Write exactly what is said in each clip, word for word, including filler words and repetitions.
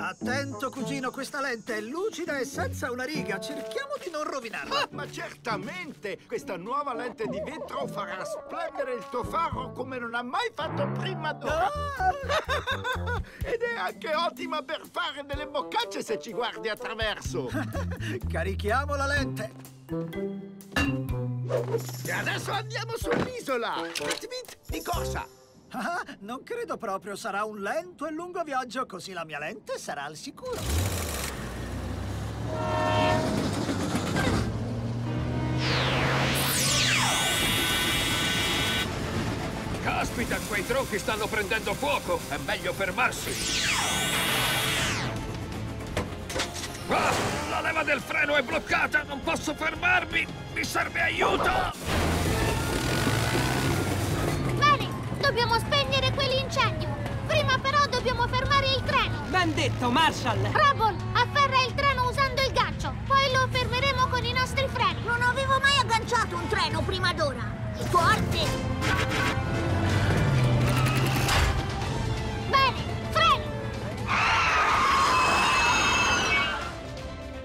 Attento, cugino, questa lente è lucida e senza una riga. Cerchiamo di non rovinarla. Ah, ma certamente! Questa nuova lente di vetro farà splendere il tuo faro come non ha mai fatto prima d'ora. Ah! Ed è anche ottima per fare delle boccacce se ci guardi attraverso. Carichiamo la lente. E adesso andiamo sull'isola. Di corsa! Ah, non credo proprio, sarà un lento e lungo viaggio, così la mia lente sarà al sicuro. Caspita, quei tronchi stanno prendendo fuoco, è meglio fermarsi. Ah, la leva del freno è bloccata, non posso fermarmi, mi serve aiuto! Dobbiamo spegnere quell'incendio! Prima però dobbiamo fermare il treno! Ben detto, Marshall! Rubble, afferra il treno usando il gancio! Poi lo fermeremo con i nostri freni! Non avevo mai agganciato un treno prima d'ora! Forte! Bene, freni!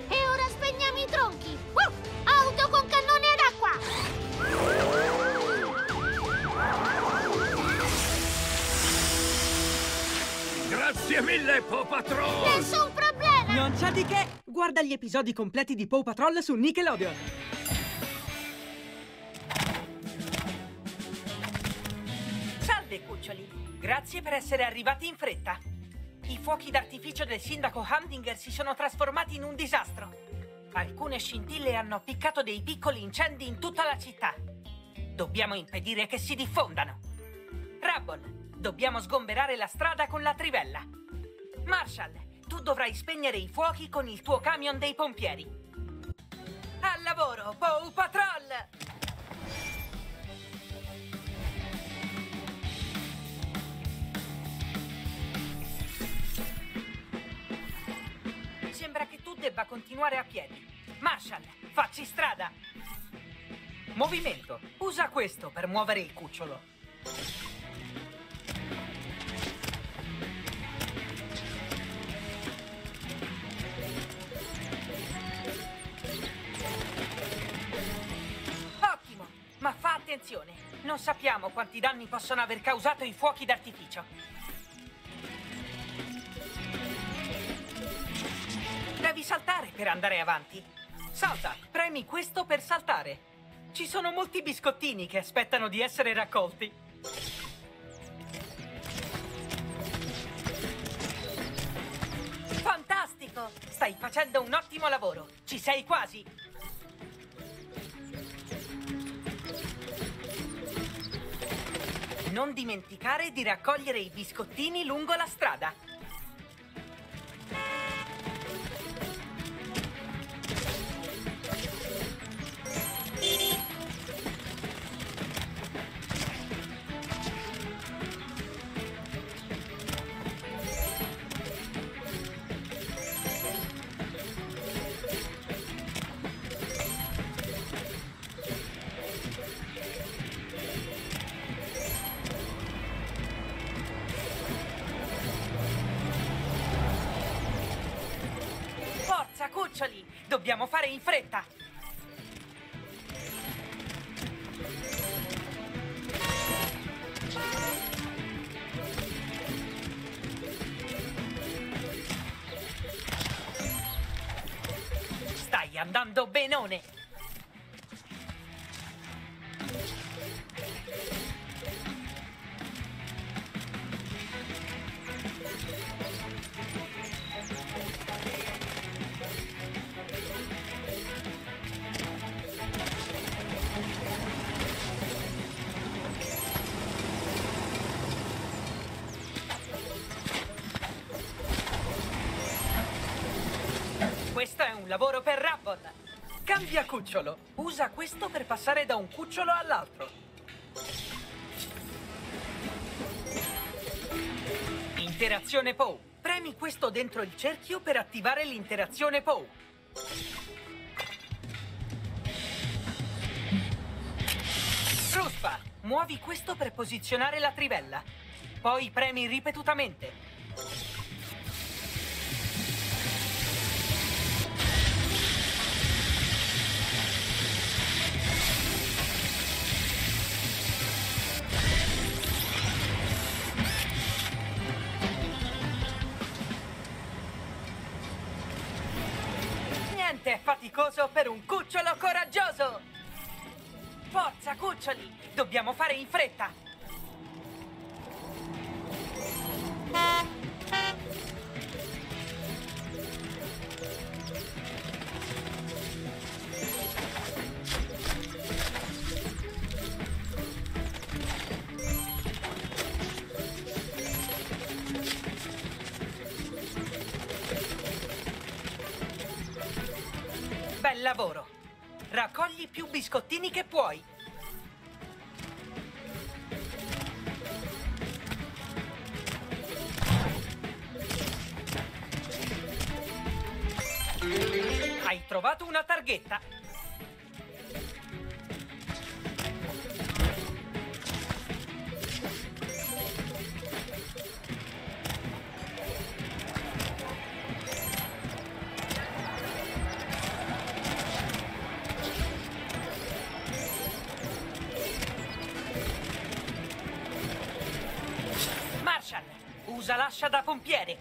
E ora spegniamo i tronchi! Uh, auto con cannone ad acqua! Grazie mille, Paw Patrol! Nessun problema! Non c'è di che! Guarda gli episodi completi di Paw Patrol su Nickelodeon! Salve, cuccioli! Grazie per essere arrivati in fretta! I fuochi d'artificio del sindaco Humdinger si sono trasformati in un disastro! Alcune scintille hanno appiccato dei piccoli incendi in tutta la città! Dobbiamo impedire che si diffondano! Rubble! Dobbiamo sgomberare la strada con la trivella. Marshall, tu dovrai spegnere i fuochi con il tuo camion dei pompieri. Al lavoro, Paw Patrol! Sembra che tu debba continuare a piedi. Marshall, facci strada! Movimento. Usa questo per muovere il cucciolo. Ma fa attenzione, non sappiamo quanti danni possono aver causato i fuochi d'artificio. Devi saltare per andare avanti. Salta, premi questo per saltare. Ci sono molti biscottini che aspettano di essere raccolti. Fantastico! Stai facendo un ottimo lavoro, ci sei quasi! Non dimenticare di raccogliere i biscottini lungo la strada. Cuccioli, dobbiamo fare in fretta! Stai andando benone! Questo è un lavoro per Rubble. Cambia cucciolo. Usa questo per passare da un cucciolo all'altro. Interazione Paw. Premi questo dentro il cerchio per attivare l'interazione Paw. Ruspa. Muovi questo per posizionare la trivella. Poi premi ripetutamente. faticoso per un cucciolo coraggioso! Forza, cuccioli! Dobbiamo fare in fretta! Bel lavoro! Raccogli più biscottini che puoi! Hai trovato una targhetta! Marshall, usa l'ascia da pompiere!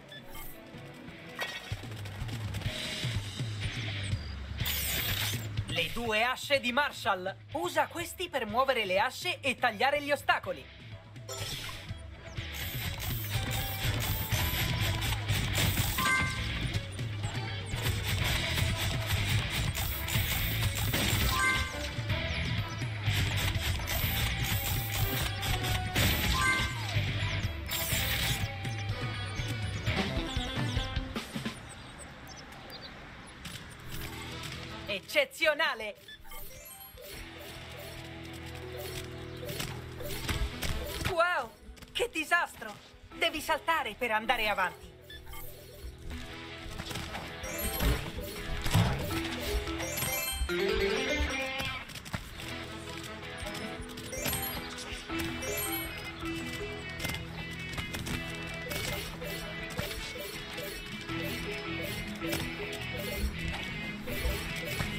Le due asce di Marshall. Usa questi per muovere le asce e tagliare gli ostacoli. Eccezionale! Wow! Che disastro! Devi saltare per andare avanti!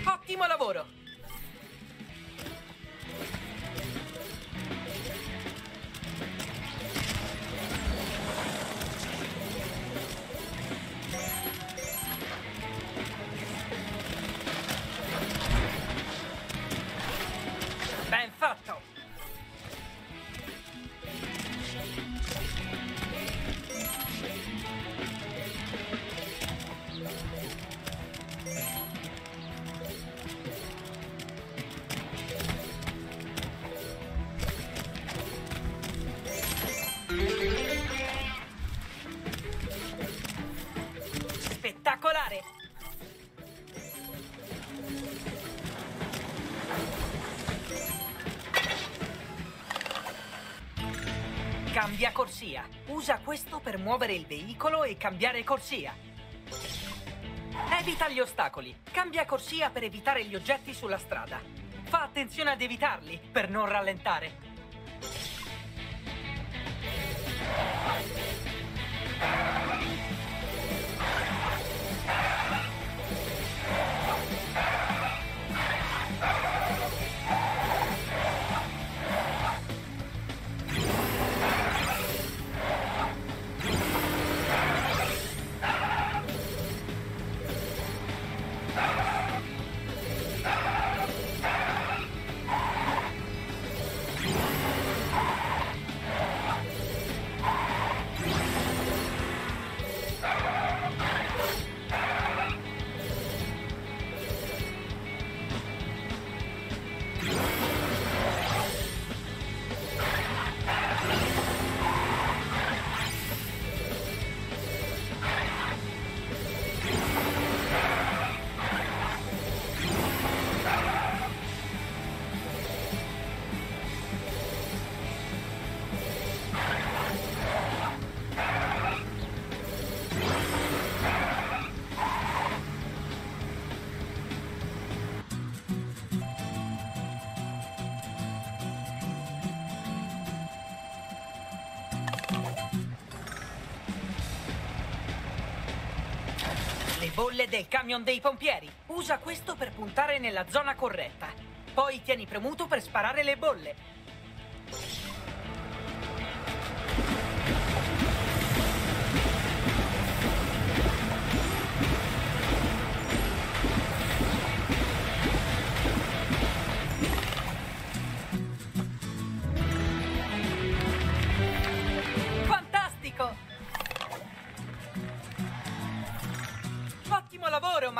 Ottimo lavoro! Ben fatto! Spettacolare! Cambia corsia. Usa questo per muovere il veicolo e cambiare corsia. Evita gli ostacoli. Cambia corsia per evitare gli oggetti sulla strada. Fa attenzione ad evitarli per non rallentare. Bolle del camion dei pompieri. Usa questo per puntare nella zona corretta. Poi tieni premuto per sparare le bolle.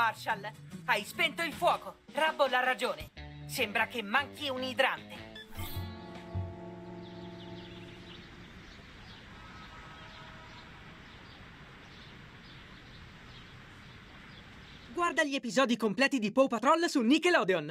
Marshall. Hai spento il fuoco. Rubble ha ragione. Sembra che manchi un idrante. Guarda gli episodi completi di Paw Patrol su Nickelodeon.